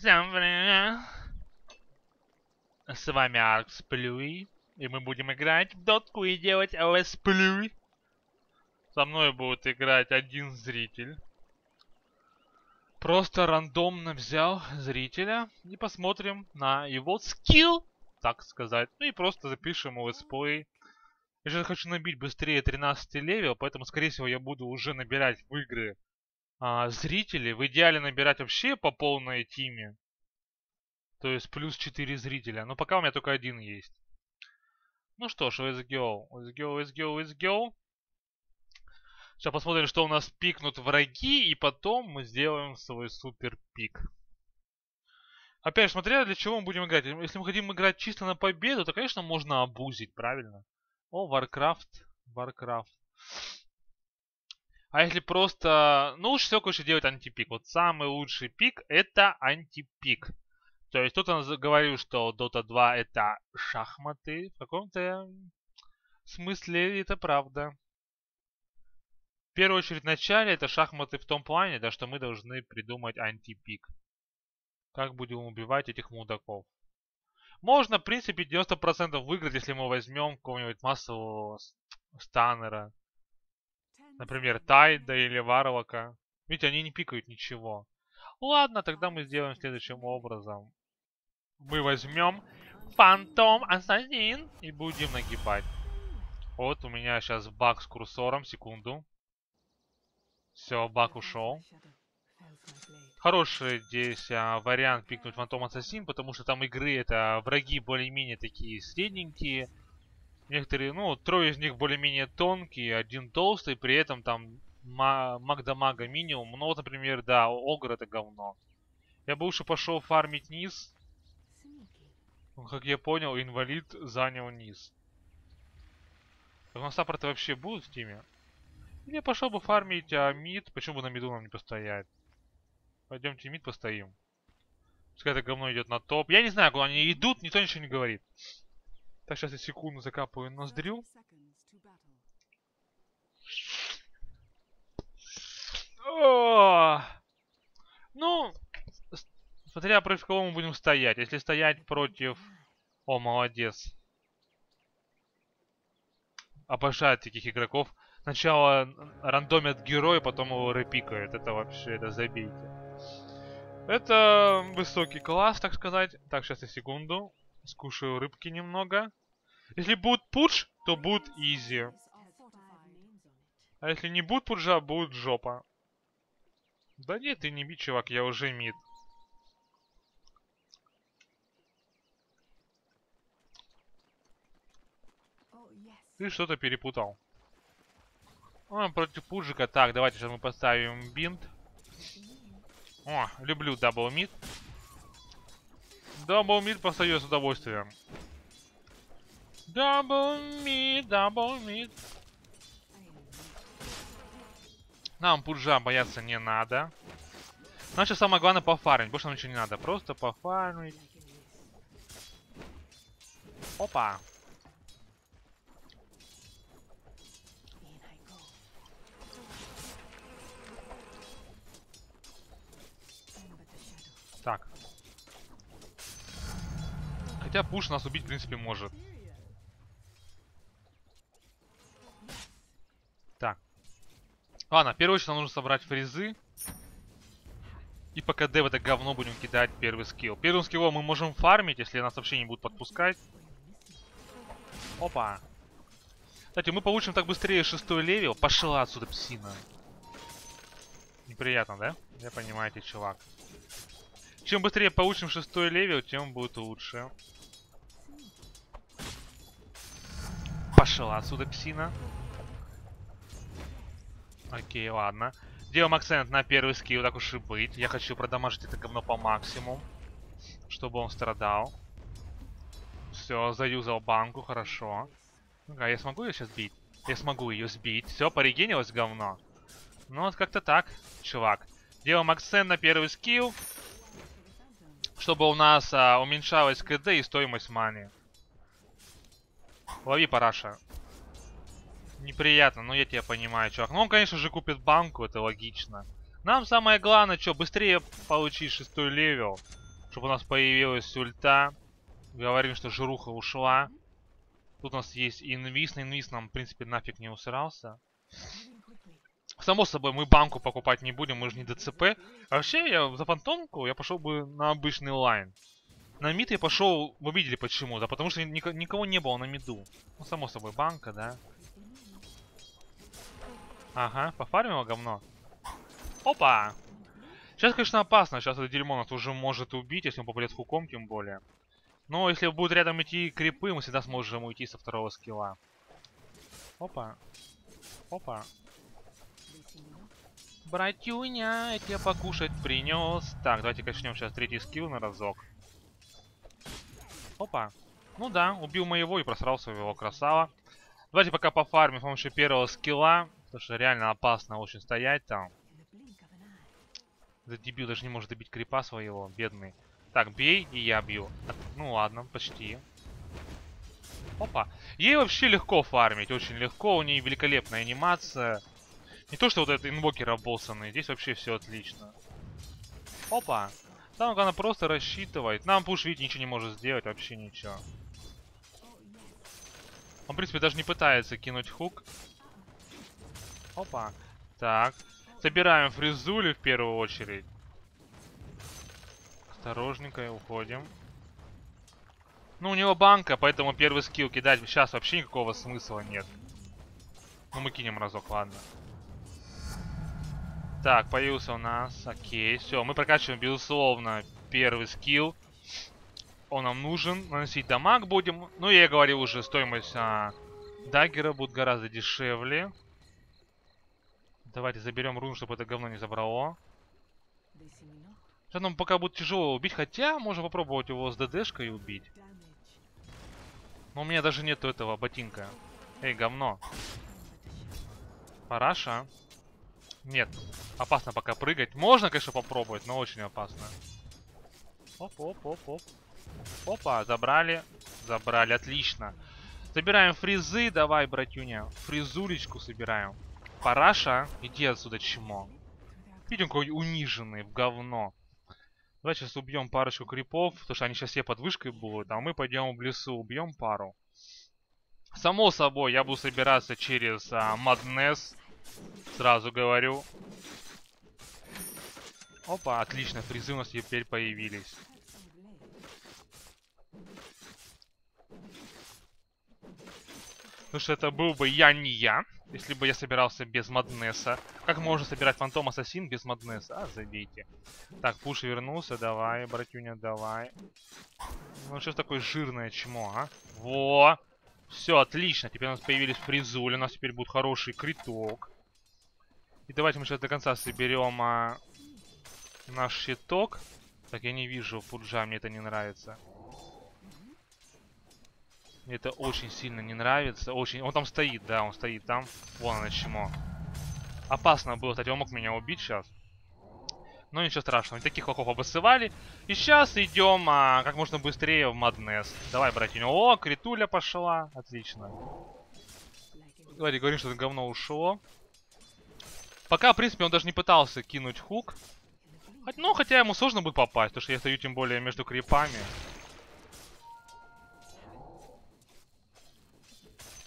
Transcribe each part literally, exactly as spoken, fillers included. Всем привет! С вами Arxplay, и мы будем играть в дотку и делать летсплей. Со мной будет играть один зритель. Просто рандомно взял зрителя и посмотрим на его скилл, так сказать. Ну и просто запишем летсплей. Я же хочу набить быстрее тринадцатый левел, поэтому, скорее всего, я буду уже набирать в игры А, зрители, в идеале набирать вообще по полной тиме. То есть плюс четыре зрителя. Но пока у меня только один есть. Ну что ж, let's go. Let's go, let's go, let's go. Сейчас посмотрим, что у нас пикнут враги. И потом мы сделаем свой супер пик. Опять же, смотря для чего мы будем играть. Если мы хотим играть чисто на победу, то, конечно, можно обузить, правильно? О, Warcraft. Warcraft. А если просто... Ну, лучше всего, конечно, делать антипик. Вот самый лучший пик — это антипик. То есть кто-то говорил, что Дота два это шахматы. В каком-то смысле это правда. В первую очередь, в начале это шахматы в том плане, да, что мы должны придумать антипик. Как будем убивать этих мудаков. Можно, в принципе, девяносто процентов выиграть, если мы возьмем какого-нибудь массового станнера. Например, Тайда или Варлока. Видите, они не пикают ничего. Ладно, тогда мы сделаем следующим образом. Мы возьмем Phantom Assassin и будем нагибать. Вот у меня сейчас баг с курсором. Секунду. Все, баг ушел. Хороший здесь а, вариант пикнуть Phantom Assassin, потому что там игры, это враги более-менее такие средненькие. Некоторые, ну, трое из них более-менее тонкие, один толстый, при этом там маг-дамага минимум. Ну, вот, например, да, Огр это говно. Я бы лучше пошел фармить низ. Как я понял, инвалид занял низ. Так у нас саппорты вообще будут в тиме? Или я пошел бы фармить а, мид, почему бы на миду нам не постоять? Пойдемте мид постоим. Пускай это говно идет на топ. Я не знаю, куда они идут, никто ничего не говорит. Так, сейчас я секунду закапываю ноздрю. О! Ну, смотря против кого мы будем стоять. Если стоять против... О, молодец. Обожаю таких игроков. Сначала рандомят героя, потом его репикают. Это вообще, это забейте. Это высокий класс, так сказать. Так, сейчас я секунду. Скушаю рыбки немного. Если будет пудж, то будет изи. А если не будет пуджа, будет жопа. Да нет, ты не бей, чувак, я уже мид. Ты что-то перепутал. А, против пуджика. Так, давайте сейчас мы поставим бинт. О, люблю дабл мид. Дабл мид постает с удовольствием. Дабл мид, дабл мид. Нам пуджа бояться не надо. Нам сейчас самое главное пофармить. Больше нам ничего не надо. Просто пофармить. Опа. Так. Хотя пуш нас убить, в принципе, может. Так. Ладно, в первую очередь нам нужно собрать фризы. И пока дэ в это говно будем кидать первый скилл. Первым скиллом мы можем фармить, если нас вообще не будут подпускать. Опа. Кстати, мы получим так быстрее шестой левел. Пошла отсюда, псина. Неприятно, да? Я понимаете, чувак. Чем быстрее получим шестой левел, тем будет лучше. Пошла отсюда, псина. Окей, ладно. Делаем акцент на первый скилл, так уж и быть. Я хочу продамажить это говно по максимуму, чтобы он страдал. Все, заюзал банку, хорошо. А я смогу ее сейчас бить? Я смогу ее сбить. Все, порегенилось говно. Ну вот как-то так, чувак. Делаем акцент на первый скилл, чтобы у нас а, уменьшалась КД и стоимость мани. Лови, параша. Неприятно, но я тебя понимаю, чувак. Ну, он, конечно же, купит банку, это логично. Нам самое главное, что быстрее получить шестой левел. чтобы у нас появилась ульта. Говорим, что жируха ушла. Тут у нас есть инвиз. На инвиз нам, в принципе, нафиг не усрался. Само собой, мы банку покупать не будем, мы же не ДЦП. А вообще, я за фантомку я пошел бы на обычный лайн. На мид я пошел, вы видели почему, да? Потому что никого не было на миду. Ну, само собой, банка, да? Ага, пофармило говно. Опа! Сейчас, конечно, опасно. Сейчас это дерьмо нас уже может убить, если он попадет хуком, тем более. Но если будут рядом идти крипы, мы всегда сможем уйти со второго скилла. Опа. Опа. Братюня, я тебя покушать принес. Так, давайте качнем сейчас третий скилл на разок. Опа. Ну да, убил моего и просрал своего красава. Давайте пока пофармим с помощью первого скилла. Потому что реально опасно очень стоять там. Этот дебил даже не может добить крипа своего, бедный. Так, бей, и я бью. Ну ладно, почти. Опа. Ей вообще легко фармить, очень легко. У нее великолепная анимация. Не то, что вот этот инвокер обоссанный. Здесь вообще все отлично. Опа. Там она просто рассчитывает. Нам пуш, видите, ничего не может сделать, вообще ничего. Он, в принципе, даже не пытается кинуть хук. Опа. Так. Собираем фризули в первую очередь. Осторожненько и уходим. Ну, у него банка, поэтому первый скилл кидать сейчас вообще никакого смысла нет. Ну, мы кинем разок, ладно. Так, появился у нас. Окей, все, мы прокачиваем, безусловно, первый скилл. Он нам нужен. Наносить дамаг будем. Ну, я говорил уже, стоимость а, даггера будет гораздо дешевле. Давайте заберем рун, чтобы это говно не забрало. Сейчас нам пока будет тяжело убить, хотя можно попробовать его с ДДшкой убить. Но у меня даже нету этого ботинка. Эй, говно. Параша. Нет, опасно пока прыгать. Можно, конечно, попробовать, но очень опасно. Оп-оп-оп-оп. Опа, забрали. Забрали, отлично. Собираем фризы, давай, братюня. Фризулечку собираем. Параша, иди отсюда, чмо. Видим, какой униженный, в говно. Давай сейчас убьем парочку крипов, потому что они сейчас все под вышкой будут. А мы пойдем в лесу, убьем пару. Само собой, я буду собираться через а, Madness. Сразу говорю. Опа, отлично, призы у нас теперь появились. Потому что это был бы я не я, если бы я собирался без Madness'а. Как можно собирать Phantom Assassin без Madness'а? А, забейте. Так, пуш вернулся, давай, братюня, давай. Ну что ж такое жирное чмо, а? Во! Все, отлично. Теперь у нас появились фризули. У нас теперь будет хороший криток. И давайте мы сейчас до конца соберем а, наш щиток. Так, я не вижу пуджа, мне это не нравится. Мне это очень сильно не нравится. Очень. Он там стоит, да, он стоит там. Вон оно чмо. Опасно было, кстати, он мог меня убить сейчас. Но ничего страшного. Таких лохов обоссывали. И сейчас идем а, как можно быстрее в Madness. Давай, братья. О, критуля пошла. Отлично. Давайте говорим, что это говно ушло. Пока, в принципе, он даже не пытался кинуть хук. Ну, хотя ему сложно будет попасть, потому что я стою тем более между крипами.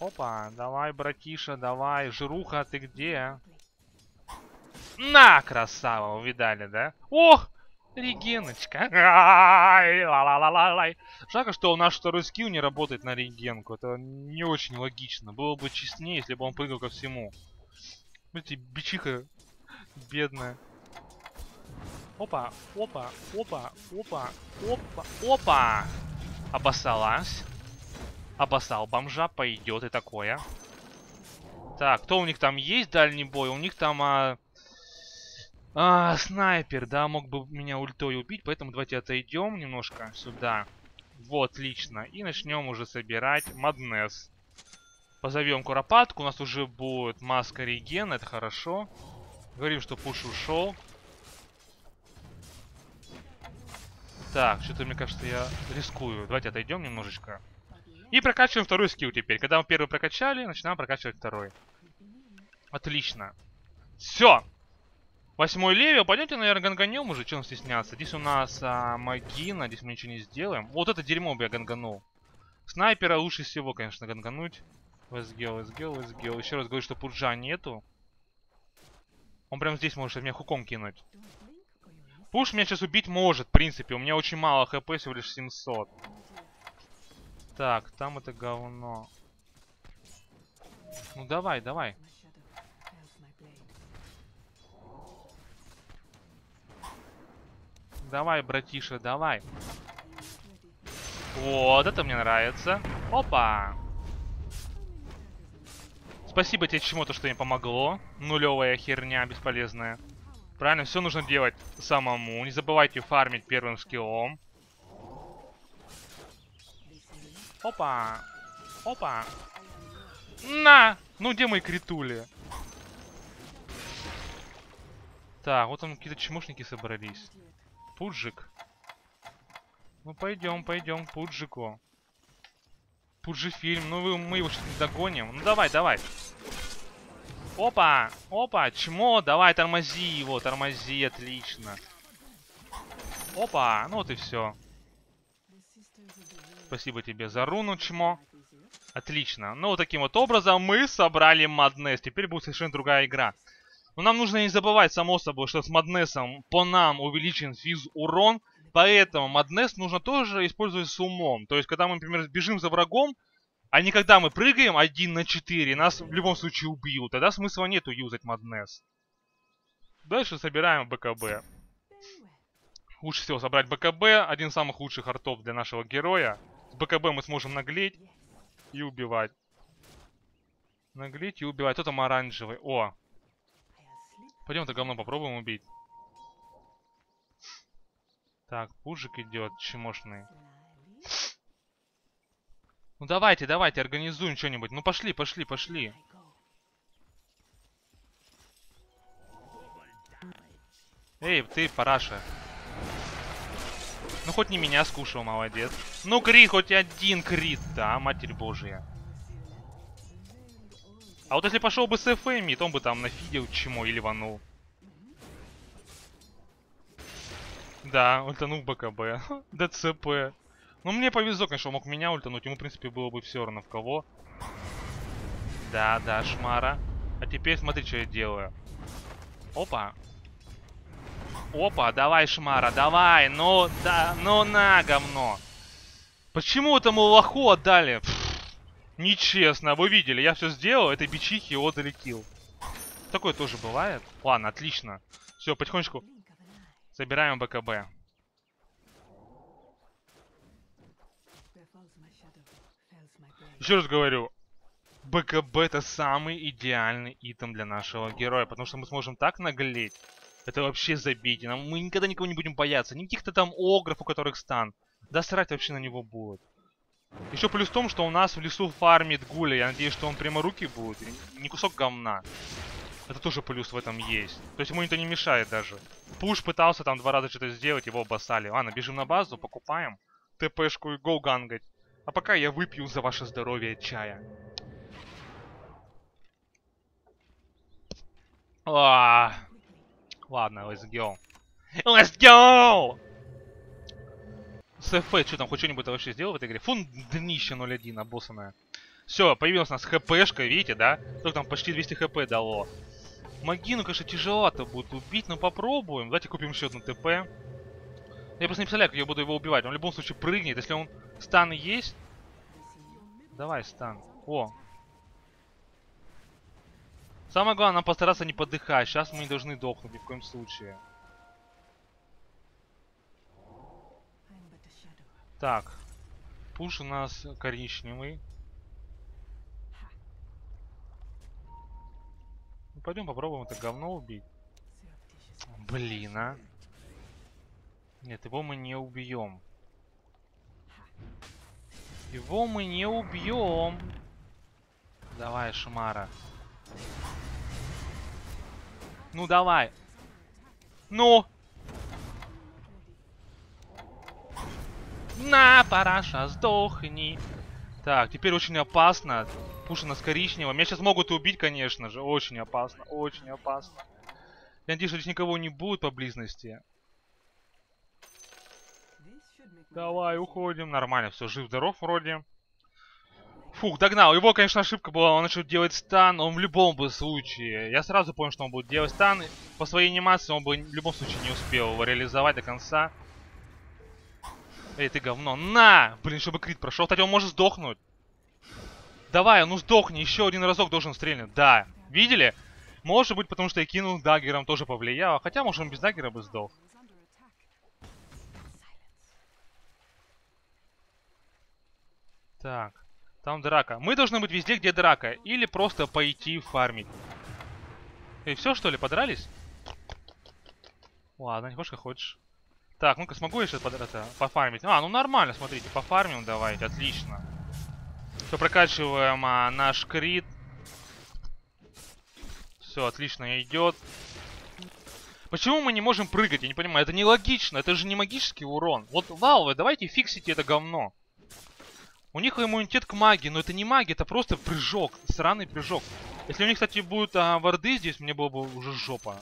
Опа, давай, братиша, давай. Жируха, ты где? На, красава, увидали, да? Ох, регеночка. Жалко, что у нас второй скилл не работает на регенку. Это не очень логично. Было бы честнее, если бы он прыгал ко всему. Смотрите, бичиха бедная. Опа, опа, опа, опа, опа, опа. Обоссалась. Обоссал бомжа, пойдет и такое. Так, кто у них там есть дальний бой? У них там... А... А, снайпер, да, мог бы меня ультой убить, поэтому давайте отойдем немножко сюда. Вот, отлично. И начнем уже собирать Madness. Позовем куропатку, у нас уже будет маска реген, это хорошо. Говорим, что пуш ушел. Так, что-то мне кажется, я рискую. Давайте отойдем немножечко. И прокачиваем второй скилл теперь. Когда мы первый прокачали, начинаем прокачивать второй. Отлично. Все. Восьмой левел. Пойдемте, наверное, ганганем уже, чем стесняться. Здесь у нас а, Магина, здесь мы ничего не сделаем. Вот это дерьмо бы я ганганул. Снайпера лучше всего, конечно, гангануть. Весгел, Весгел, Весгел. Еще раз говорю, что пуджа нету. Он прям здесь может меня хуком кинуть. Пуш меня сейчас убить может, в принципе. У меня очень мало хп, всего лишь семьсот. Так, там это говно. Ну давай, давай. Давай, братиша, давай. Вот, это мне нравится. Опа. Спасибо тебе чему-то, что мне помогло. Нулевая херня бесполезная. Правильно, все нужно делать самому. Не забывайте фармить первым скиллом. Опа. Опа. На! Ну где мои критули? Так, вот там какие-то чмошники собрались. Пуджик. Ну пойдем, пойдем, пуджику. Пуджи фильм. Ну мы его сейчас не догоним. Ну давай, давай. Опа, опа, чмо, давай, тормози его, тормози, отлично. Опа, ну вот и все. Спасибо тебе за руну, чмо. Отлично. Ну вот таким вот образом мы собрали Madness. Теперь будет совершенно другая игра. Но нам нужно не забывать, само собой, что с Madness'ом по нам увеличен физ урон. Поэтому Madness нужно тоже использовать с умом. То есть, когда мы, например, бежим за врагом, а не когда мы прыгаем один на четыре, нас в любом случае убьют. Тогда смысла нету юзать Madness. Дальше собираем БКБ. Лучше всего собрать БКБ. Один из самых лучших артов для нашего героя. С БКБ мы сможем наглеть и убивать. Наглеть и убивать. Кто там оранжевый? О! Пойдем это говно попробуем убить. Так, пужик идет, чмошный. Ну давайте, давайте, организуем что-нибудь. Ну пошли, пошли, пошли. Эй, ты, параша. Ну хоть не меня скушал, молодец. Ну крит, хоть один крит, да, матерь божья. А вот если пошел бы с эф эм, то он бы там нафидел чему или ванул. Да, ультанул БКБ. ДЦП. Ну, мне повезло, конечно, он мог меня ультануть. Ему, в принципе, было бы все равно в кого. Да, да, шмара. А теперь смотри, что я делаю. Опа. Опа, давай, шмара, давай. Ну, да, ну на, говно. Почему этому лоху отдали? Пфф, нечестно, вы видели. Я все сделал, этой бичихи его залетел. Такое тоже бывает. Ладно, отлично. Все, потихонечку собираем БКБ. Еще раз говорю, БКБ это самый идеальный итем для нашего героя, потому что мы сможем так наглеть. Это вообще забить. Нам, мы никогда никого не будем бояться. Ни каких-то там огров, у которых стан. Да срать вообще на него будет. Еще плюс в том, что у нас в лесу фармит гуля. Я надеюсь, что он прямо руки будет. Не кусок говна. Это тоже плюс в этом есть. То есть ему это не мешает даже. Пуш пытался там два раза что-то сделать, его обоссали. Ладно, бежим на базу, покупаем ТПшку и гоу гангать. А пока я выпью за ваше здоровье чая. А -а -а. Ладно, let's go. Let's go! С эф, что там, хоть что-нибудь вообще сделал в этой игре? Фун, днище ноль один обоссанное. Все, появилась у нас хпшка, видите, да? Только там почти двести хп дало. Магину, конечно, тяжело-то будет убить, но попробуем. Давайте купим еще одну ТП. Я просто не представляю, как я буду его убивать. Он в любом случае прыгнет, если он... Стан есть? Давай стан. О. Самое главное, нам постараться не подыхать. Сейчас мы не должны дохнуть ни в коем случае. Так. Пуш у нас коричневый. Ну, пойдем попробуем это говно убить. Блин, а. Нет, его мы не убьем. Его мы не убьем. Давай, шмара. Ну давай. Ну. На, параша, сдохни. Так, теперь очень опасно. Пуша нас коричневым. Меня сейчас могут убить, конечно же. Очень опасно, очень опасно. Я надеюсь, что здесь никого не будет поблизости. Давай, уходим. Нормально, все, жив-здоров вроде. Фух, догнал. Его, конечно, ошибка была. Он начал делать стан. Он в любом бы случае. Я сразу понял, что он будет делать стан. По своей анимации он бы в любом случае не успел его реализовать до конца. Эй, ты говно. На! Блин, чтобы крит прошел. Кстати, он может сдохнуть. Давай, ну сдохни. Еще один разок должен стрельнуть. Да. Видели? Может быть, потому что я кинул даггером, тоже повлияло. Хотя, может, он без даггера бы сдох. Так. Там драка. Мы должны быть везде, где драка. Или просто пойти фармить. И все, что ли, подрались? Ладно, не хочешь, как хочешь. Так, ну-ка, смогу я сейчас пофармить? А, ну нормально, смотрите, пофармим давайте, отлично. Все, прокачиваем а, наш крит. Все, отлично идет. Почему мы не можем прыгать? Я не понимаю, это нелогично, это же не магический урон. Вот, Valve, давайте фиксите это говно. У них иммунитет к магии, но это не магия, это просто прыжок, сраный прыжок. Если у них, кстати, будут а, варды здесь, мне было бы уже жопа.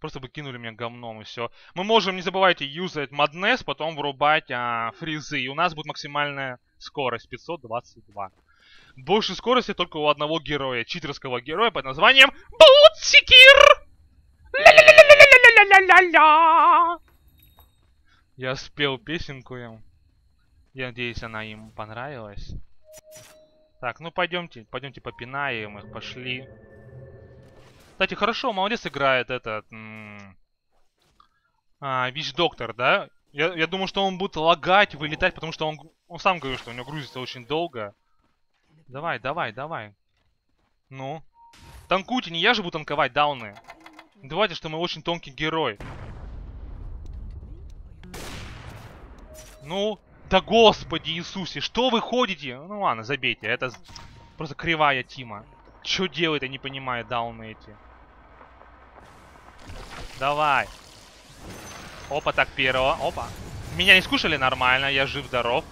Просто бы кинули меня говном и все. Мы можем, не забывайте, юзать Madness, потом врубать а, фризы. И у нас будет максимальная скорость, пятьсот двадцать два. Больше скорости только у одного героя, читерского героя под названием Бутсикир. Ля-ля-ля-ля-ля-ля-ля-ля-ля-ля. Я спел песенку им. Я надеюсь, она им понравилась. Так, ну пойдемте, пойдемте попинаем их, пошли. Кстати, хорошо, молодец играет этот... А, Вич-доктор, да? Я, я думаю, что он будет лагать, вылетать, потому что он, он сам говорил, что у него грузится очень долго. Давай, давай, давай. Ну. Танкуйте, не я же буду танковать, дауны. Давайте, что мы очень тонкий герой. Ну... Да господи Иисусе, что вы ходите? Ну ладно, забейте, это просто кривая Тима. Чё делает, я не понимаю, дауны эти. Давай. Опа, так, первого, опа. Меня не скушали, нормально, я жив-здоров.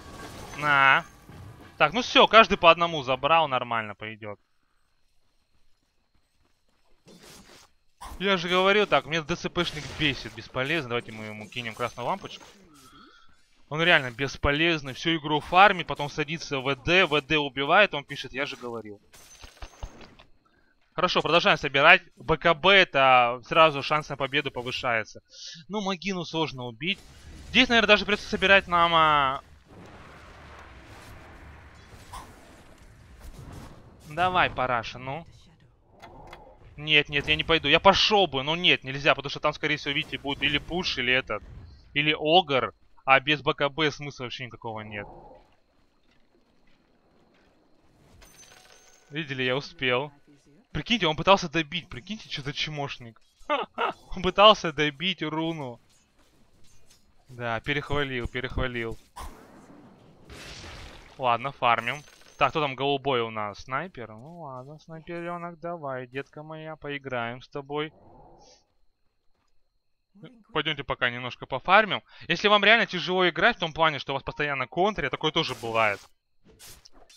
На. Так, ну все, каждый по одному забрал, нормально пойдет. Я же говорил, так, мне ДЦПшник бесит, бесполезно. Давайте мы ему кинем красную лампочку. Он реально бесполезный, всю игру фармит, потом садится в ВД, ВД убивает, он пишет, я же говорил. Хорошо, продолжаем собирать. БКБ, это сразу шанс на победу повышается. Ну, Магину сложно убить. Здесь, наверное, даже придется собирать нам... А... Давай, параша, ну. Нет, нет, я не пойду. Я пошел бы, но нет, нельзя, потому что там, скорее всего, видите, будет или пуш, или этот, или огр. А без БКБ смысла вообще никакого нет. Видели, я успел. Прикиньте, он пытался добить. Прикиньте, что за чмошник. Он пытался добить руну. Да, перехвалил, перехвалил. Ладно, фармим. Так, кто там голубой у нас? Снайпер? Ну ладно, снайперенок, давай, детка моя, поиграем с тобой. Пойдемте пока немножко пофармим. Если вам реально тяжело играть в том плане, что у вас постоянно контри, такое тоже бывает.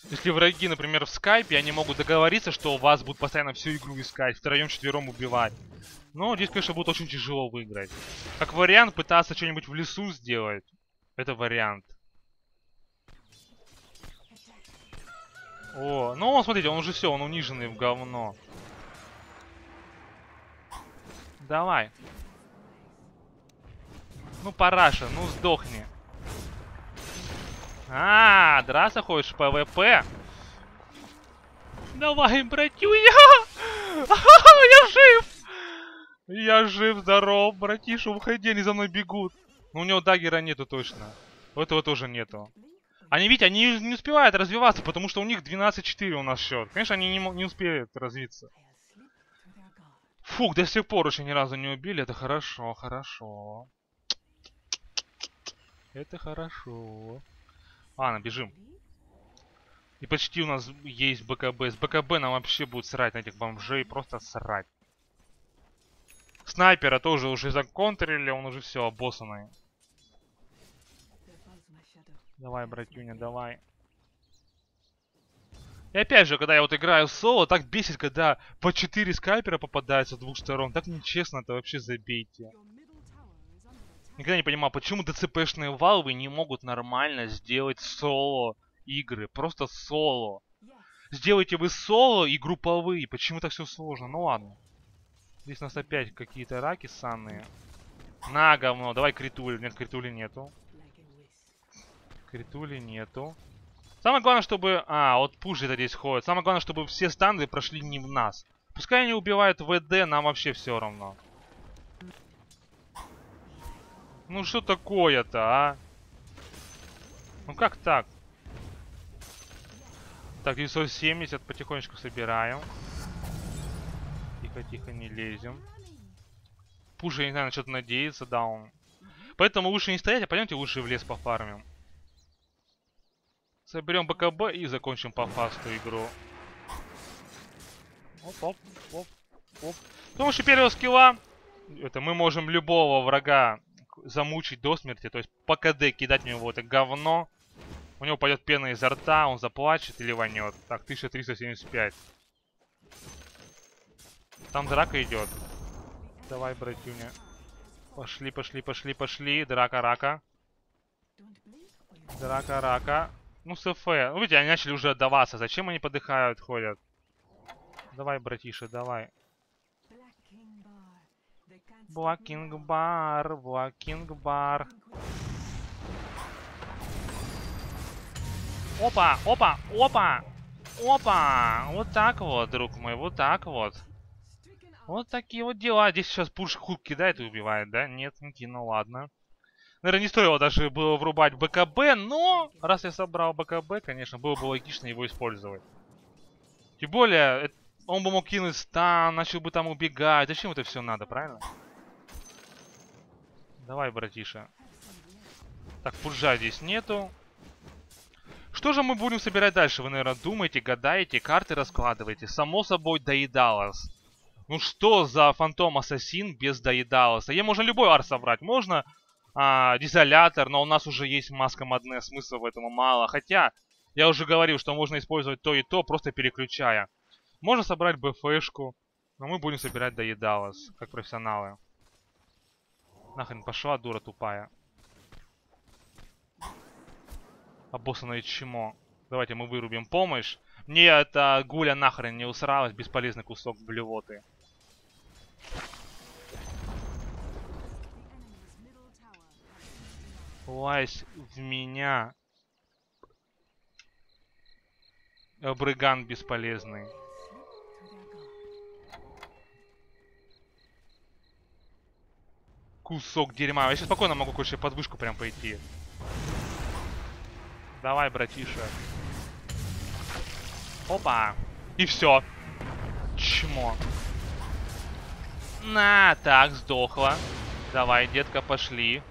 Если враги, например, в скайпе, они могут договориться, что у вас будут постоянно всю игру искать, втроем-четвером убивать. Но здесь, конечно, будет очень тяжело выиграть. Как вариант, пытаться что-нибудь в лесу сделать. Это вариант. О, ну смотрите, он уже все, он униженный в говно. Давай. Ну, параша, ну сдохни. А, драться хочешь, ПВП? Давай, братюня! Я жив! Я жив, здоров, братиша, уходи, они за мной бегут. Но у него даггера нету точно. У этого тоже нету. Они, видите, они не успевают развиваться, потому что у них двенадцать четыре у нас счет. Конечно, они не, не успеют развиться. Фух, до сих пор еще ни разу не убили, это хорошо, хорошо. Это хорошо. Ладно, бежим. И почти у нас есть БКБ. С БКБ нам вообще будет срать на этих бомжей. Просто срать. Снайпера тоже уже законтрили. Он уже все обоссанный. Давай, братюня, давай. И опять же, когда я вот играю соло, так бесит, когда по четыре скайпера попадаются с двух сторон. Так нечестно, это вообще забейте. Никогда не понимал, почему ДЦПшные Valve не могут нормально сделать соло игры. Просто соло. Сделайте вы соло и групповые. Почему так все сложно? Ну ладно. Здесь у нас опять какие-то раки ссаные. На говно. Давай Критуль. Нет, Критули нету. Критули нету. Самое главное, чтобы... А, вот пуши здесь ходят. Самое главное, чтобы все станды прошли не в нас. Пускай они убивают ВД, нам вообще все равно. Ну что такое-то, а? Ну как так? Так, девятьсот семьдесят потихонечку собираем. Тихо-тихо, не лезем. Пуш, я не знаю, на что-то надеется, да он. Поэтому лучше не стоять, а пойдемте лучше в лес пофармим. Соберем БКБ и закончим по фасту игру. Оп, оп, оп, оп. Потому что первого скилла это мы можем любого врага замучить до смерти. То есть по КД кидать в него это говно. У него пойдет пена изо рта, он заплачет или вонет. Так, тысяча триста семьдесят пять. Там драка идет. Давай, братюня. Пошли, пошли, пошли, пошли. Драка, рака. Драка, рака. Ну, СФ. Ну, видите, они начали уже отдаваться. Зачем они подыхают, ходят? Давай, братиша, давай. Black King Bar, Black King Bar. Опа, опа, опа, опа. Вот так вот, друг мой, вот так вот. Вот такие вот дела. Здесь сейчас пуш-хук кидает и убивает, да? Нет, не кинул, ладно. Наверное, не стоило даже было врубать БКБ, но раз я собрал БКБ, конечно, было бы логично его использовать. Тем более, он бы мог кинуть стан, начал бы там убегать. Зачем это все надо, правильно? Давай, братиша. Так, пуджа здесь нету. Что же мы будем собирать дальше? Вы, наверное, думаете, гадаете, карты раскладываете. Само собой, Daedelus. Ну что за Phantom Assassin без Daedelus? Ей можно любой арт собрать. Можно а, дизолятор, но у нас уже есть маска Madness, смысла в этом мало. Хотя, я уже говорил, что можно использовать то и то, просто переключая. Можно собрать БФшку, но мы будем собирать Daedelus, как профессионалы. Нахрен пошла, дура тупая. Обоссанное чмо. Давайте мы вырубим помощь. Мне эта гуля нахрен не усралась, бесполезный кусок блевоты. Лазь в меня. Брыган бесполезный. Кусок дерьма. Я сейчас спокойно могу короче под вышку прям пойти. Давай, братиша. Опа. И все. Чмо. На, так, сдохла. Давай, детка, пошли.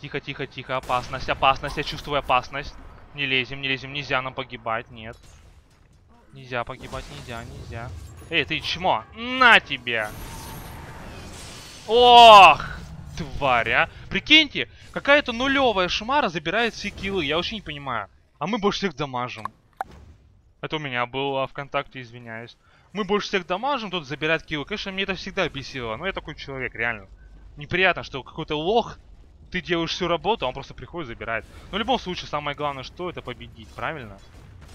Тихо, тихо, тихо, опасность, опасность, я чувствую опасность. Не лезем, не лезем, нельзя нам погибать, нет. Нельзя погибать, нельзя, нельзя. Эй, ты чмо, на тебе! Ох, тварь, а! Прикиньте, какая-то нулевая шмара забирает все киллы, я вообще не понимаю. А мы больше всех дамажим. Это у меня было ВКонтакте, извиняюсь. Мы больше всех дамажим, тут забирает киллы. Конечно, мне это всегда бесило, но я такой человек, реально. Неприятно, что какой-то лох... Ты делаешь всю работу, а он просто приходит и забирает. Но в любом случае, самое главное, что это победить, правильно?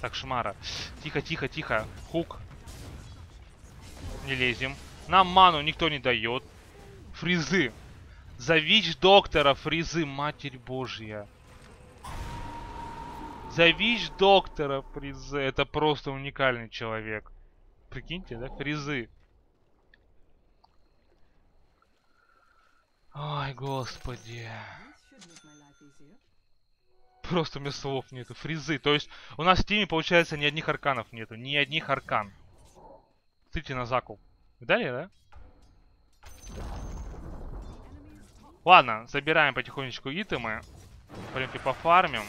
Так, шмара. Тихо, тихо, тихо. Хук. Не лезем. Нам ману никто не дает. Фризы. Завич доктора, фризы, Матерь Божья. Завич доктора, фризы. Это просто уникальный человек. Прикиньте, да? Фризы. Ой, господи. Просто у меня слов нету. Фризы. То есть у нас в тиме, получается, ни одних арканов нету. Ни одних аркан. Смотрите на закуп. Видали, да? Ладно, собираем потихонечку итемы. Пойдемте пофармим.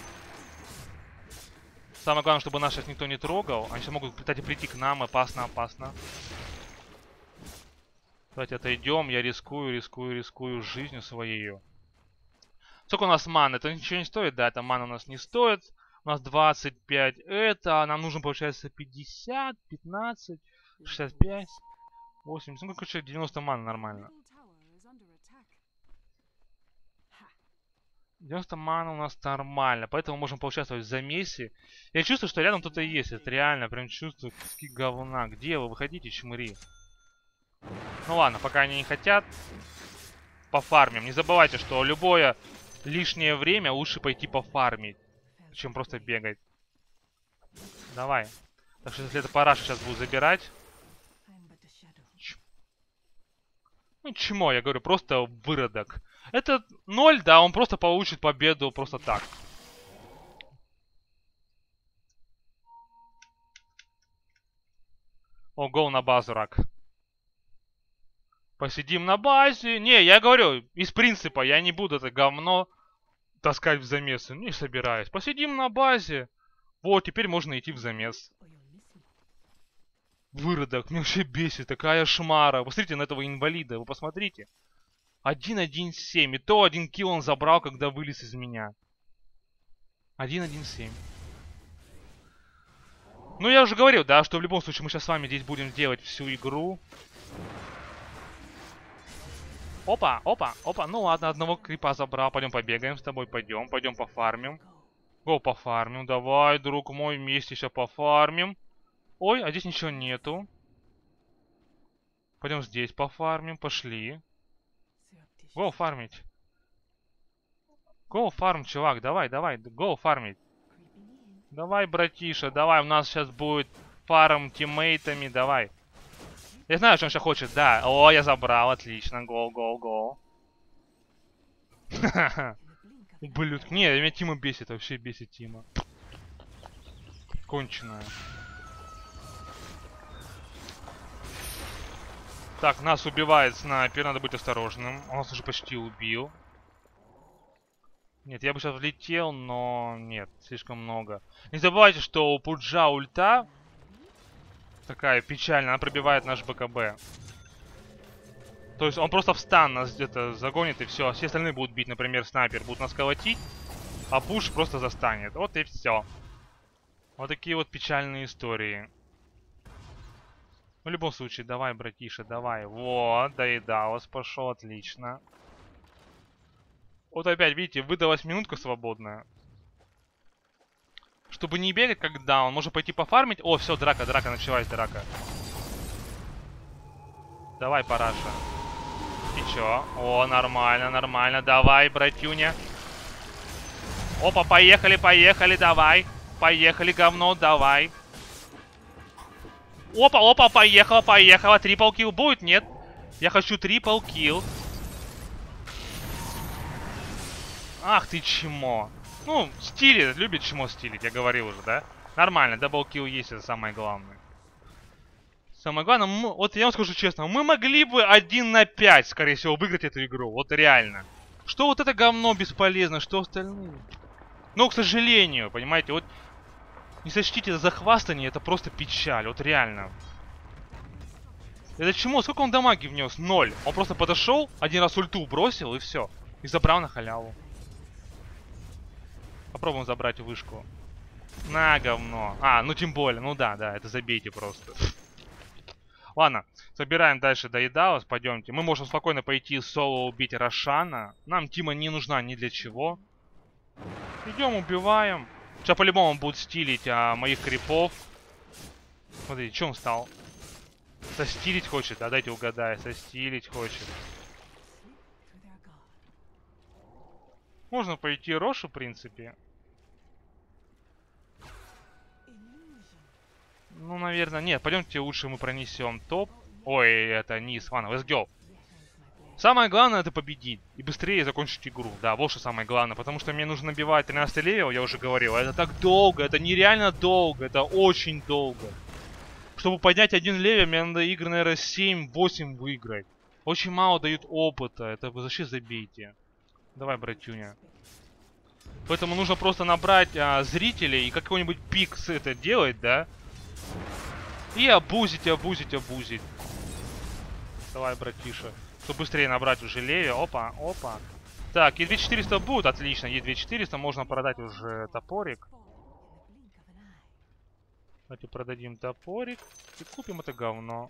Самое главное, чтобы нас сейчас никто не трогал. Они сейчас могут, кстати, прийти к нам. Опасно, опасно. Давайте отойдем, я рискую, рискую, рискую жизнью своей. Сколько у нас маны? Это ничего не стоит, да, это мана у нас не стоит. у нас двадцать пять. Это нам нужно, получается, пятьдесят, пятнадцать, шестьдесят пять, восемьдесят. Ну, короче, девяносто ман нормально. девяносто мана у нас нормально, поэтому можем поучаствовать в замесе. Я чувствую, что рядом кто-то есть, это реально, прям чувствую, куски говна. Где вы? Выходите, чмыри. Ну ладно, пока они не хотят, пофармим. Не забывайте, что любое лишнее время лучше пойти пофармить, чем просто бегать. Давай. Так что если это параш сейчас будут забирать. Ну, чмо, я говорю, просто выродок. Это ноль, да, он просто получит победу просто так. О, гоу на базу, рак. Посидим на базе. Не, я говорю, из принципа, я не буду это говно таскать в замес. Не собираюсь. Посидим на базе. Вот, теперь можно идти в замес. Выродок, меня вообще бесит, такая шмара. Посмотрите на этого инвалида, вы посмотрите. один один семь. И то один килл он забрал, когда вылез из меня. один один семь. Ну, я уже говорил, да, что в любом случае мы сейчас с вами здесь будем делать всю игру. Опа, опа, опа. Ну ладно, одного крипа забрал. Пойдем побегаем с тобой, пойдем, пойдем пофармим. Го, пофармим, давай, друг мой, вместе сейчас пофармим. Ой, а здесь ничего нету. Пойдем здесь пофармим, пошли. Гоу фармить. Гоу фарм, чувак, давай, давай, гоу фармить. Давай, братиша, давай, у нас сейчас будет фарм тиммейтами, давай. Я знаю, что он сейчас хочет, да. О, я забрал, отлично, гоу, гоу, гоу. Ха-ха-ха. Ублюдок. Не, меня Тима бесит, вообще бесит Тима. Конченая. Так, нас убивает снайпер, надо быть осторожным. Он нас уже почти убил. Нет, я бы сейчас влетел, но нет, слишком много. Не забывайте, что у Пуджа ульта такая печальная, она пробивает наш БКБ. То есть он просто в стан нас где-то загонит и все. Все остальные будут бить, например, снайпер, будут нас колотить, а Пуш просто застанет. Вот и все. Вот такие вот печальные истории. В любом случае, давай, братиша, давай. Вот, Daedelus пошел, отлично. Вот опять, видите, выдалась минутка свободная. Чтобы не бегать, когда он может пойти пофармить. О, все, драка, драка, началась драка. Давай, параша. И чё? О, нормально, нормально. Давай, братюня. Опа, поехали, поехали, давай. Поехали, говно, давай. Опа, опа, поехала, поехала. Трипл килл будет? Нет. Я хочу трипл килл. Ах ты чмо. Ну, стилит, любит чмо стилить, я говорил уже, да? Нормально, дабл килл есть, это самое главное. Самое главное, мы, вот я вам скажу честно, мы могли бы один на пять, скорее всего, выиграть эту игру. Вот реально. Что вот это говно бесполезно, что остальные. Но, к сожалению, понимаете, вот... Не сочтите это за хвастание, это просто печаль, вот реально. Это чему? Сколько он дамаги внес? Ноль. Он просто подошел, один раз ульту бросил и все. И забрал на халяву. Попробуем забрать вышку. На, говно. А, ну тем более, ну да, да, это забейте просто. Ладно, собираем дальше Daedelus, пойдемте. Мы можем спокойно пойти соло убить Рошана. Нам Тима не нужна ни для чего. Идем, убиваем. Сейчас по-любому будут стилить а, моих крипов. Смотри, че он стал? Состилить хочет, да, дайте угадаю. Состилить хочет. Можно пойти Рошу, в принципе. Ну, наверное, нет, пойдемте лучше мы пронесем топ. Ой, это низ, ладно, let's go. Самое главное это победить и быстрее закончить игру. Да, вот что самое главное, потому что мне нужно набивать тринадцатый левел, я уже говорил. Это так долго, это нереально долго, это очень долго. Чтобы поднять один левел, мне надо игры, наверное, семь-восемь выиграть. Очень мало дают опыта, это вы вообще забейте. Давай, братюня. Поэтому нужно просто набрать а, зрителей и какой-нибудь пикс это делать, да? И обузить, обузить, обузить. Давай, братиша. Чтобы быстрее набрать уже левее. Опа, опа. Так, е две тысячи четыреста будет, отлично. е две тысячи четыреста, можно продать уже топорик. Давайте продадим топорик и купим это говно.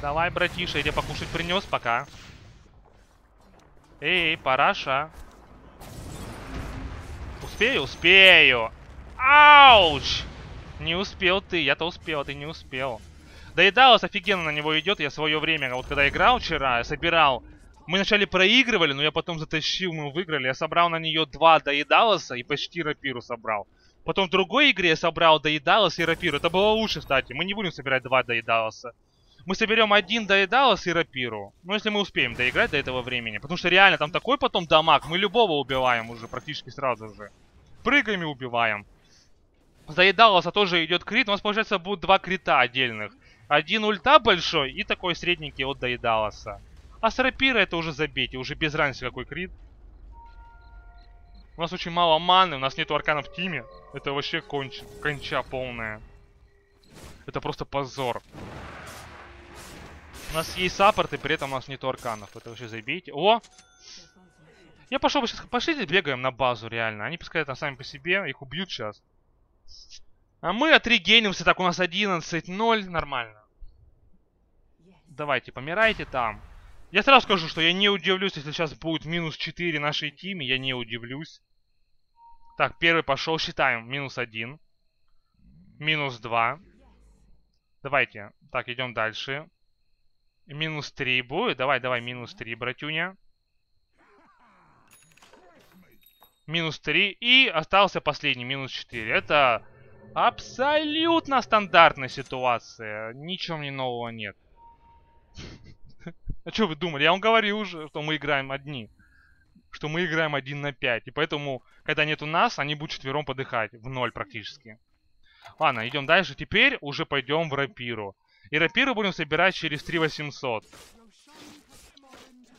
Давай, братиша, я тебе покушать принес, пока. Эй, параша. Успею? Успею. Ауч! Не успел ты, я-то успел, а ты не успел. Daedelus офигенно на него идет. Я свое время, вот когда играл вчера, собирал. Мы вначале проигрывали, но я потом затащил, мы выиграли. Я собрал на нее два Daedelus и почти рапиру собрал. Потом в другой игре я собрал Daedelus и рапиру. Это было лучше, кстати. Мы не будем собирать два Daedelus. Мы соберем один Daedelus и рапиру. Ну, если мы успеем доиграть до этого времени. Потому что реально там такой потом дамаг. Мы любого убиваем уже практически сразу же. Прыгаем и убиваем. Daedelus тоже идет крит. У нас, получается, будет два крита отдельных. Один ульта большой и такой средненький от Daedelus. А с рапира это уже забейте, уже без разницы какой крит. У нас очень мало маны, у нас нету аркана в тиме. Это вообще конч... конча полная. Это просто позор. У нас есть саппорт, и при этом у нас нету арканов. Это вообще забейте. О! Я пошел бы сейчас. Пошли здесь бегаем на базу, реально. Они пускай там сами по себе, их убьют сейчас. А мы отрегенимся, так у нас одиннадцать ноль, нормально. Давайте, помирайте там. Я сразу скажу, что я не удивлюсь, если сейчас будет минус четыре нашей тиме. Я не удивлюсь. Так, первый пошел. Считаем. минус один. минус два. Давайте. Так, идем дальше. минус три будет. Давай, давай, минус три, братюня. минус три. И остался последний. минус четыре. Это абсолютно стандартная ситуация. Ничего не нового нет. А что вы думали? Я вам говорил уже, что мы играем одни. Что мы играем один на пять. И поэтому, когда нету нас, они будут четвером подыхать. В ноль практически. Ладно, идем дальше. Теперь уже пойдем в рапиру. И рапиру будем собирать через три восемьсот.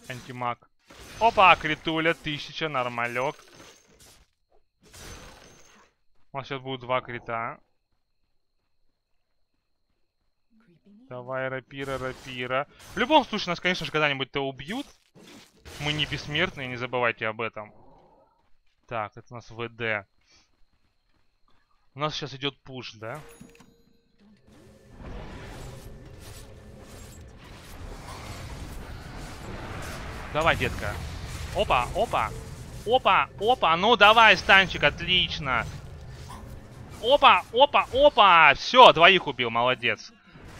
Антимаг. Опа, критуля, тысяча, нормалек. У нас сейчас будут два крита. Давай, рапира, рапира. В любом случае, нас, конечно же, когда-нибудь-то убьют. Мы не бессмертные, не забывайте об этом. Так, это у нас ВД. У нас сейчас идет пуш, да? Давай, детка. Опа, опа. Опа, опа. Ну, давай, станчик, отлично. Опа, опа, опа. Все, двоих убил, молодец.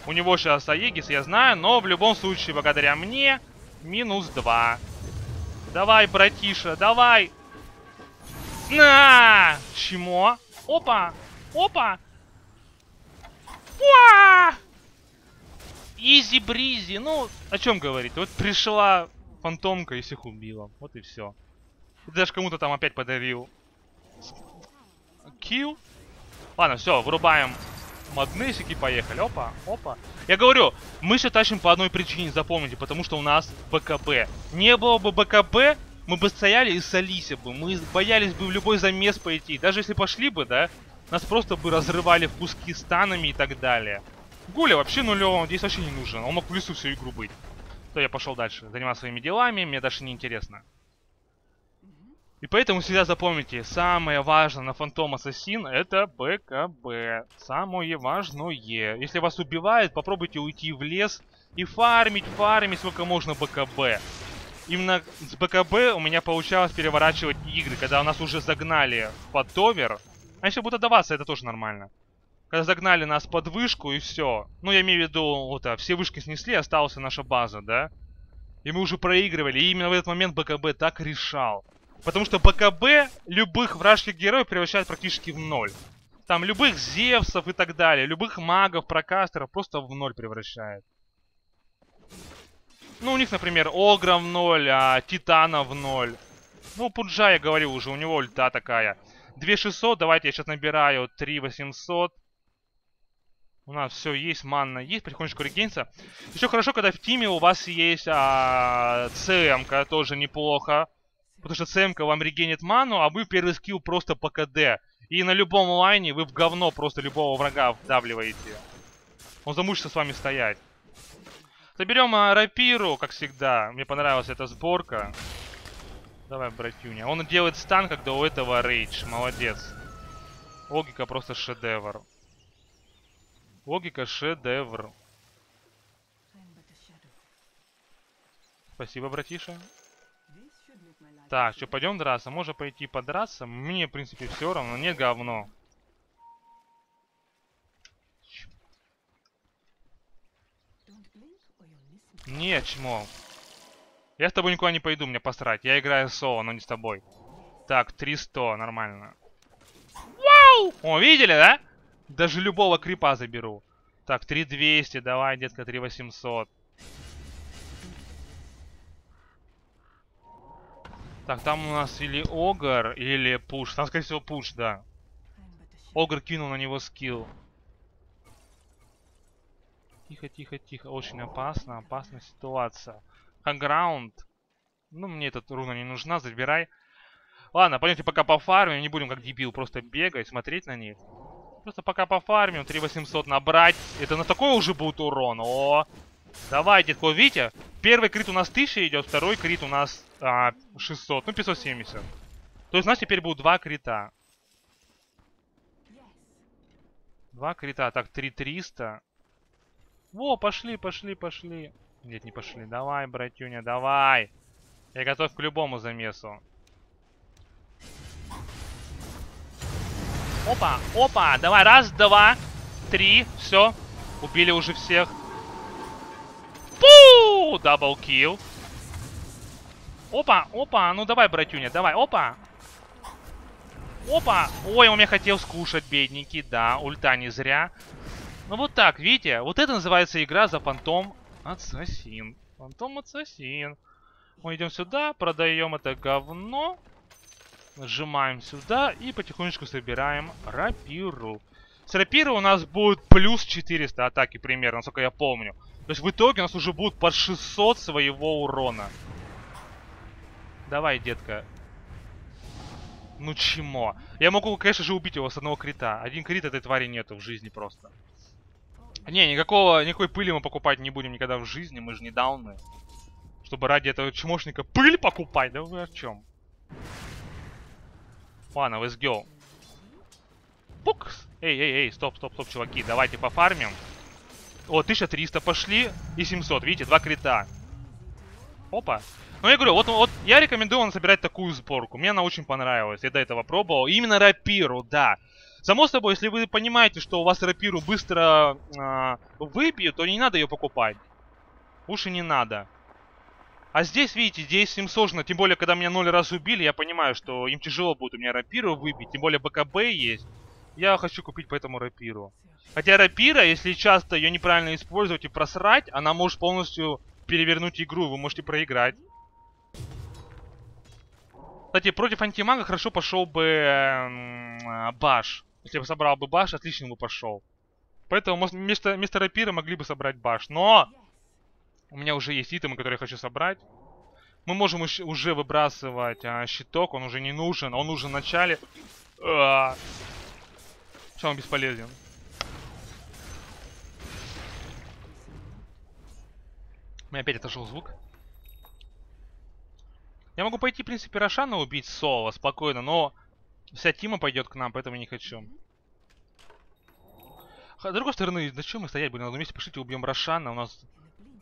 У него сейчас Аегис, я знаю, но в любом случае, благодаря мне, минус два. Давай, братиша, давай. На! Чмо? Опа! Опа! Уа! Изи-бризи. Ну, о чем говорить? Вот пришла фантомка и всех убила. Вот и все. Даже кому-то там опять подарил. Килл. Ладно, все, вырубаем. Маднесики, поехали. Опа, опа. Я говорю, мы все тащим по одной причине, запомните, потому что у нас БКБ. Не было бы БКБ, мы бы стояли и солись бы. Мы боялись бы в любой замес пойти. Даже если пошли бы, да, нас просто бы разрывали в куски станами и так далее. Гуля вообще нулевым, он здесь вообще не нужен. Он мог в лесу всю игру быть. То я пошел дальше, заниматься своими делами, мне даже не интересно. И поэтому всегда запомните, самое важное на Phantom Assassin это БКБ. Самое важное. Если вас убивают, попробуйте уйти в лес и фармить, фармить сколько можно БКБ. Именно с БКБ у меня получалось переворачивать игры, когда нас уже загнали под овер. А если будут отдаваться, это тоже нормально. Когда загнали нас под вышку и все. Ну, я имею в виду, вот, а, все вышки снесли, осталась наша база, да? И мы уже проигрывали, и именно в этот момент БКБ так решал. Потому что БКБ любых вражеских героев превращает практически в ноль. Там любых Зевсов и так далее, любых магов, прокастеров просто в ноль превращает. Ну, у них, например, Огра в ноль, а Титана в ноль. Ну, Пуджа, я говорил уже, у него ульта такая. две тысячи шестьсот, давайте я сейчас набираю три восемьсот. У нас все есть, манна есть, потихонечку регенится. Еще хорошо, когда в тиме у вас есть а, ЦМ-ка, тоже неплохо. Потому что ЦМ-ка вам регенит ману, а вы первый скилл просто по КД. И на любом лайне вы в говно просто любого врага вдавливаете. Он замучится с вами стоять. Заберем рапиру, как всегда. Мне понравилась эта сборка. Давай, братюня. Он делает стан, когда у этого рейдж. Молодец. Логика просто шедевр. Логика шедевр. Спасибо, братиша. Так, что, пойдем драться? Можно пойти подраться? Мне, в принципе, все равно. Не говно. Не, чмо. Я с тобой никуда не пойду, мне посрать. Я играю соло, но не с тобой. Так, триста, нормально. Вау! О, видели, да? Даже любого крипа заберу. Так, три двести, давай, детка, три восемьсот. Так, там у нас или Огр, или Пуш. Там, скорее всего, Пуш, да. Огр кинул на него скилл. Тихо, тихо, тихо. Очень опасно, опасная ситуация. Хаграунд. Ну, мне эта руна не нужна, забирай. Ладно, пойдемте пока пофармим. Не будем как дебил просто бегать, смотреть на них. Просто пока пофармим. три восемьсот набрать. Это на такой уже будет урон. О, давайте, детко, видите? Первый крит у нас тысяча идет, второй крит у нас а, шестьсот, ну пятьсот семьдесят. То есть у нас теперь будет два крита. Два крита, так, три триста. Во, пошли, пошли, пошли. Нет, не пошли. Давай, братюня, давай. Я готов к любому замесу. Опа, опа, давай, раз, два, три, все. Убили уже всех. Пу! Дабл килл. Опа, опа, ну давай, братюня, давай, опа. Опа. Ой, он меня хотел скушать, бедненький, да, ульта не зря. Ну вот так, видите, вот это называется игра за Phantom Assassin. Phantom Assassin. Мы идем сюда, продаем это говно. Нажимаем сюда и потихонечку собираем рапиру. С рапиры у нас будет плюс четыреста атаки примерно, насколько я помню. То есть в итоге у нас уже будет под шестьсот своего урона. Давай, детка. Ну чмо. Я могу, конечно же, убить его с одного крита. Один крит этой твари нету в жизни просто. Не, никакого, никакой пыли мы покупать не будем никогда в жизни. Мы же не дауны. Чтобы ради этого чмошника пыль покупать. Да вы о чем? Ладно, let's go. Пукс. Эй, эй, эй, стоп, стоп, стоп, чуваки. Давайте пофармим. О, тысяча триста пошли и семьсот, видите, два крита. Опа. Ну я говорю, вот, вот я рекомендую вам собирать такую сборку. Мне она очень понравилась, я до этого пробовал. Именно рапиру, да. Само собой, если вы понимаете, что у вас рапиру быстро э, выпьют, то не надо ее покупать. Уж и не надо. А здесь, видите, здесь им сложно. Тем более, когда меня ноль раз убили, я понимаю, что им тяжело будет у меня рапиру выбить. Тем более, БКБ есть. Я хочу купить поэтому рапиру. Хотя рапира, если часто ее неправильно использовать и просрать, она может полностью перевернуть игру. Вы можете проиграть. Кстати, против антимага хорошо пошел бы э, баш. Если бы собрал бы баш, отлично бы пошел. Поэтому может, вместо, вместо рапира могли бы собрать баш. Но у меня уже есть итемы, которые я хочу собрать. Мы можем уже выбрасывать э, щиток. Он уже не нужен. Он нужен в начале. Все, он бесполезен. У меня опять отошел звук. Я могу пойти, в принципе, Рошана убить соло спокойно, но вся тима пойдет к нам, поэтому не хочу. С другой стороны, зачем мы стоять будем? Надо вместе пишите, убьем Рошана, у нас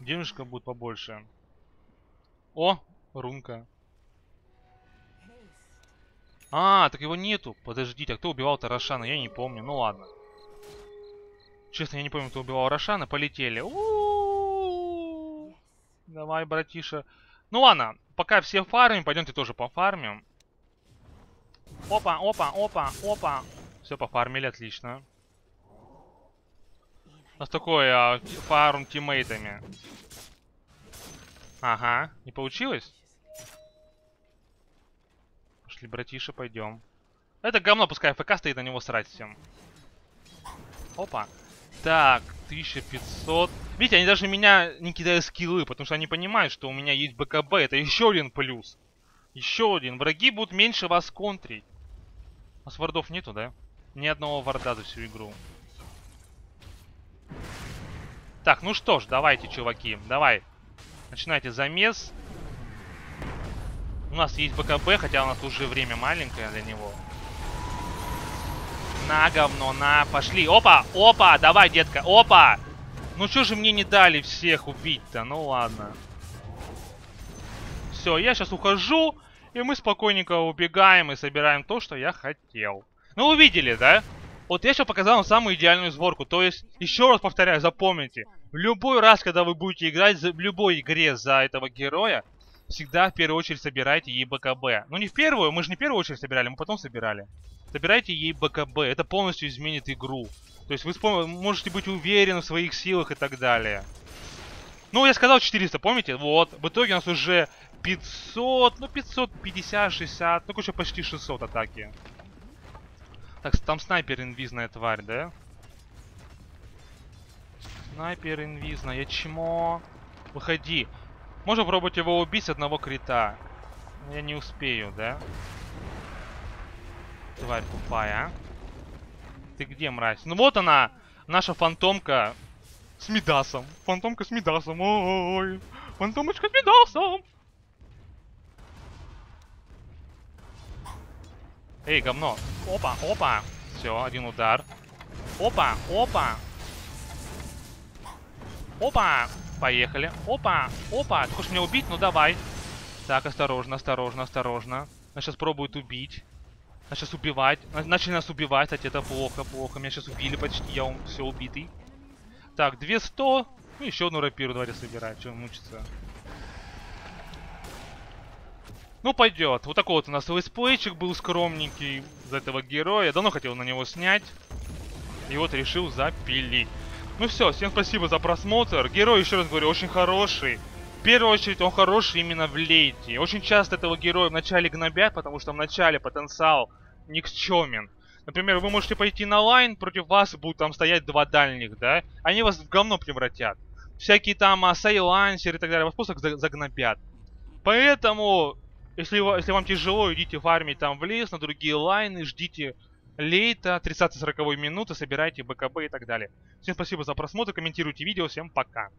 денежка будет побольше. О, рунка. А, так его нету. Подождите, а кто убивал-то Рошана? Я не помню. Ну ладно. Честно, я не помню, кто убивал Рошана. Полетели. У-у-у-у. Давай, братиша. Ну ладно, пока все фармим, пойдемте тоже пофармим. Опа, опа, опа, опа. Все, пофармили, отлично. У нас такой а, фарм тиммейтами. Ага, не получилось? Братиша, пойдем. Это говно, пускай ФК стоит, на него срать всем. Опа. Так, тысяча пятьсот. Видите, они даже меня не кидают скиллы, потому что они понимают, что у меня есть БКБ. Это еще один плюс. Еще один. Враги будут меньше вас контрить. У нас вардов нету, да? Ни одного варда за всю игру. Так, ну что ж, давайте, чуваки. Давай. Начинайте замес. У нас есть БКБ, хотя у нас уже время маленькое для него. На, говно, на, пошли. Опа, опа, давай, детка, опа. Ну что же мне не дали всех убить-то? Ну ладно. Все, я сейчас ухожу, и мы спокойненько убегаем и собираем то, что я хотел. Ну, вы видели, да? Вот я сейчас показал вам самую идеальную сборку. То есть, еще раз повторяю, запомните. В любой раз, когда вы будете играть, в любой игре за этого героя, всегда в первую очередь собирайте ей БКБ. Ну не в первую, мы же не в первую очередь собирали, мы потом собирали. Собирайте ей БКБ, это полностью изменит игру. То есть вы можете быть уверены в своих силах и так далее. Ну я сказал четыреста, помните? Вот, в итоге у нас уже пятьсот, ну пятьсот пятьдесят, шестьдесят, ну короче почти шестьсот атаки. Так, там снайпер инвизная тварь, да? Снайпер инвизная, чмо. Выходи. Можно пробовать его убить с одного крита. Я не успею, да? Тварь тупая, а? Ты где, мразь? Ну вот она, наша фантомка с Мидасом. Фантомка с Мидасом. Ой, фантомочка с Мидасом. Эй, говно. Опа, опа. Все, один удар. Опа, опа. Опа. Поехали. Опа, опа. Ты хочешь меня убить? Ну давай. Так, осторожно, осторожно, осторожно. Нас сейчас пробуют убить. Нас сейчас убивать. Начали нас убивать, кстати, это плохо, плохо. Меня сейчас убили почти, я ум... все убитый. Так, двести. Ну еще одну рапиру давайте собирать, чего мучиться. Ну пойдет. Вот такой вот у нас летсплейчик был скромненький за этого героя. Я давно хотел на него снять. И вот решил запилить. Ну все, всем спасибо за просмотр. Герой, еще раз говорю, очень хороший. В первую очередь он хороший именно в лейте. Очень часто этого героя вначале гнобят, потому что в начале потенциал никчемен. Например, вы можете пойти на лайн, против вас будут там стоять два дальних, да? Они вас в говно превратят. Всякие там а, сейлансеры и так далее вас просто загнобят. Поэтому, если, если вам тяжело, идите фармить там в лес, на другие лайны, ждите... лейта, тридцать-сорок минуты, собирайте БКБ и так далее. Всем спасибо за просмотр, комментируйте видео, всем пока.